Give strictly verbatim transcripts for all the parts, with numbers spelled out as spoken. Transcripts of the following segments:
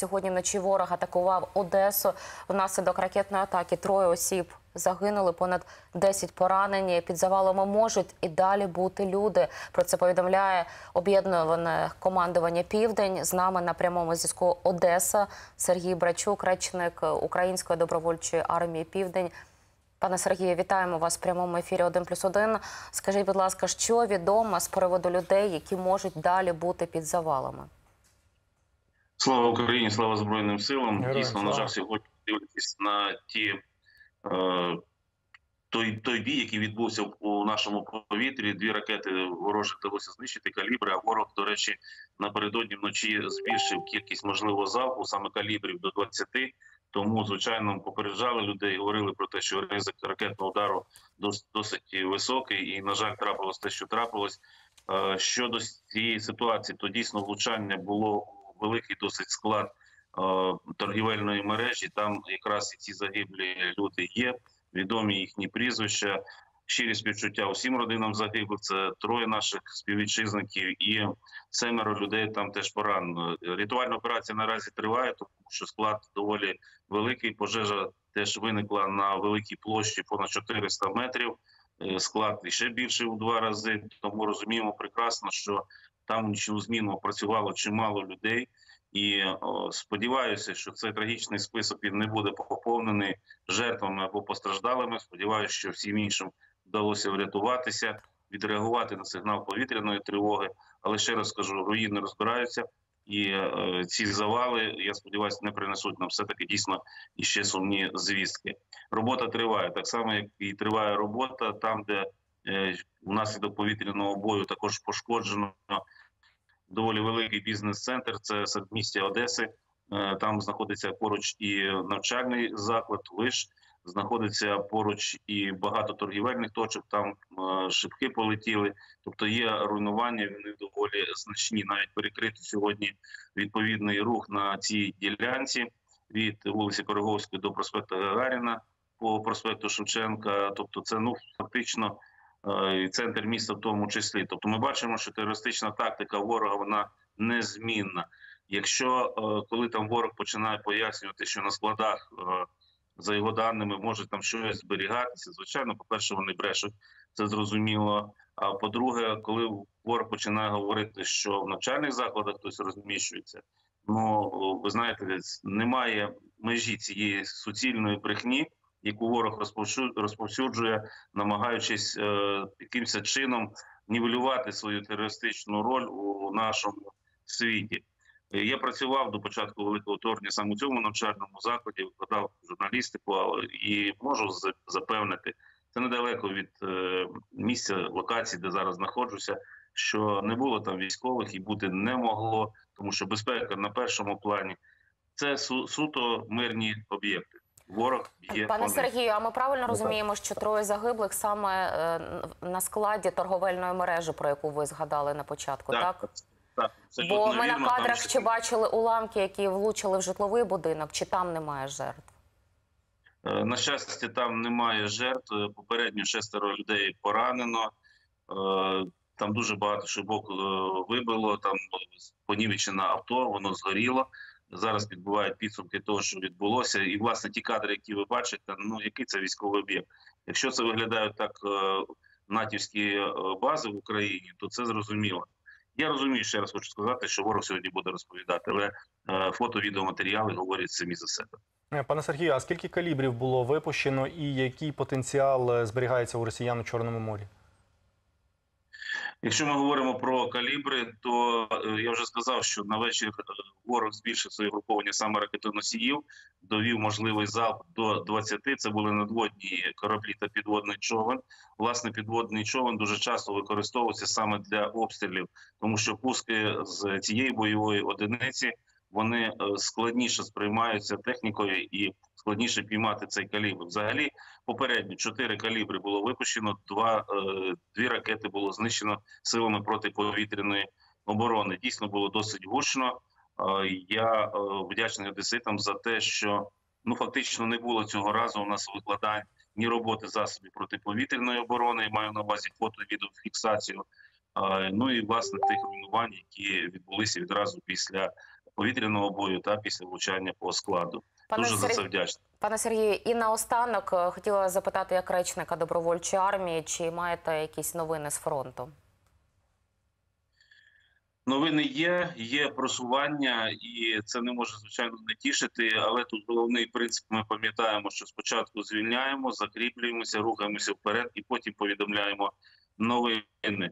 Сьогодні вночі ворог атакував Одесу. Внаслідок ракетної атаки троє осіб загинули, понад десять поранені. Під завалами можуть і далі бути люди. Про це повідомляє об'єднане командування «Південь». З нами на прямому зв'язку Одеса Сергій Братчук, речник Української добровольчої армії «Південь». Пане Сергію, вітаємо вас в прямому ефірі один плюс один. Скажіть, будь ласка, що відомо з приводу людей, які можуть далі бути під завалами? Слава Україні, слава Збройним силам. Героям Дійсно, слава. На жаль, сьогодні дивитись на ті, е, той, той бій, який відбувся у нашому повітрі. Дві ракети ворожих вдалося знищити, калібри, а ворог, до речі, напередодні вночі збільшив кількість можливого залпу, саме калібрів, до двадцяти. Тому, звичайно, попереджали людей, говорили про те, що ризик ракетного удару досить високий. І, на жаль, трапилось те, що трапилось. Е, щодо цієї ситуації, то дійсно влучання було великий досить склад е, торгівельної мережі, там якраз і ці загиблі люди є, відомі їхні прізвища. Щирі співчуття усім родинам загиблих, це троє наших співвітчизників і семеро людей там теж поранено. Рятувальна операція наразі триває, тому що склад доволі великий, пожежа теж виникла на великій площі понад чотириста метрів, склад ще більший у два рази, тому розуміємо прекрасно, що там у нічну зміну працювало чимало людей, і о, сподіваюся, що цей трагічний список він не буде поповнений жертвами або постраждалими. Сподіваюся, що всім іншим вдалося врятуватися, відреагувати на сигнал повітряної тривоги. Але ще раз кажу, руїни розбираються, і е, ці завали, я сподіваюся, не принесуть нам все-таки дійсно іще сумні звістки. Робота триває, так само, як і триває робота там, де е, внаслідок повітряного бою також пошкоджено доволі великий бізнес-центр, це середмістя Одеси, там знаходиться поруч і навчальний заклад, виш, знаходиться поруч і багато торгівельних точок, там шибки полетіли, тобто є руйнування, вони доволі значні, навіть перекрито сьогодні відповідний рух на цій ділянці від вулиці Короговської до проспекту Гагаріна по проспекту Шевченка, тобто це, ну, фактично і центр міста в тому числі. Тобто ми бачимо, що терористична тактика ворога, вона незмінна. Якщо, коли там ворог починає пояснювати, що на складах, за його даними, може там щось зберігатися, звичайно, по-перше, вони брешуть, це зрозуміло. А по-друге, коли ворог починає говорити, що в навчальних закладах хтось розміщується, ну, ви знаєте, немає межі цієї суцільної брехні, яку ворог розповсюджує, намагаючись е, якимось чином нівелювати свою терористичну роль у нашому світі. Я працював до початку Великого вторгнення саме у цьому навчальному закладі, викладав журналістику і можу запевнити, це недалеко від е, місця, локації, де зараз знаходжуся, що не було там військових і бути не могло, тому що безпека на першому плані – це су суто мирні об'єкти. Ворог є. Пане Сергію, а ми правильно розуміємо, що троє загиблих саме на складі торговельної мережі, про яку ви згадали на початку, так? Так, так. Бо ми вірно, на кадрах ще що... бачили уламки, які влучили в житловий будинок, чи там немає жертв? На щастя, там немає жертв. Попередньо шестеро людей поранено. Там дуже багато шибок вибило, там понівечене авто, воно згоріло. Зараз підбувають підсумки того, що відбулося. І, власне, ті кадри, які ви бачите, ну, який це військовий об'єкт? Якщо це виглядають так натівські бази в Україні, то це зрозуміло. Я розумію, ще раз хочу сказати, що ворог сьогодні буде розповідати, але фото-відеоматеріали говорять самі за себе. Пане Сергію, а скільки калібрів було випущено і який потенціал зберігається у росіян у Чорному морі? Якщо ми говоримо про калібри, то я вже сказав, що на вечір ворог збільшив своє групування саме ракетоносіїв, довів можливий залп до двадцяти. Це були надводні кораблі та підводний човен. Власне, підводний човен дуже часто використовується саме для обстрілів, тому що пуски з цієї бойової одиниці, вони складніше сприймаються технікою і складніше піймати цей калібр. Взагалі, попередньо чотири калібри було випущено, два, дві ракети було знищено силами протиповітряної оборони. Дійсно, було досить гучно. Я вдячний одеситам за те, що, ну, фактично не було цього разу у нас викладань ні роботи засобів протиповітряної оборони, маю на увазі фото-відеофіксацію, ну і, власне, тих руйнувань, які відбулися відразу після повітряного бою та після влучання по складу. Пане Дуже Сергій... за це вдячний. Пане Сергію, і наостанок хотіла запитати як речника добровольчої армії, чи маєте якісь новини з фронту? Новини є, є просування, і це не може, звичайно, не тішити, але тут головний принцип, ми пам'ятаємо, що спочатку звільняємо, закріплюємося, рухаємося вперед і потім повідомляємо новини.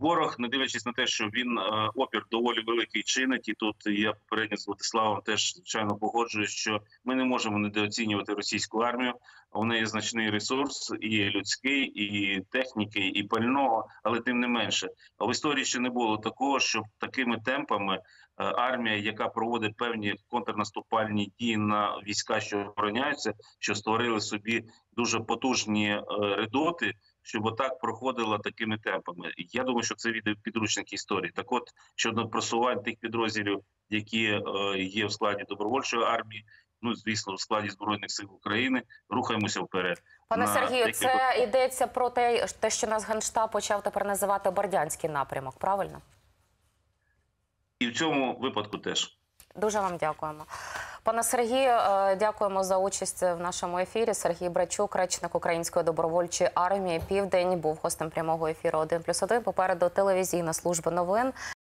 Ворог, не дивлячись на те, що він опір доволі великий чинить, і тут я попередньо з Владиславом теж, звичайно, погоджуюсь, що ми не можемо недооцінювати російську армію. У неї значний ресурс і людський, і техніки, і пального, але тим не менше. В історії ще не було такого, щоб такими темпами армія, яка проводить певні контрнаступальні дії на війська, що обороняються, що створили собі дуже потужні редоти, щоб отак проходила такими темпами. Я думаю, що це підручник історії. Так от, щодо просувань тих підрозділів, які є в складі добровольчої армії, ну, звісно, в складі Збройних сил України, рухаємося вперед. Пане На... Сергію, це Як... йдеться про те, що нас Генштаб почав тепер називати бордянський напрямок, правильно? І в цьому випадку теж. Дуже вам дякуємо. Пане Сергію, дякуємо за участь в нашому ефірі. Сергій Братчук, речник Української добровольчої армії «Південь», був гостем прямого ефіру «один плюс один». Попереду телевізійна служба новин.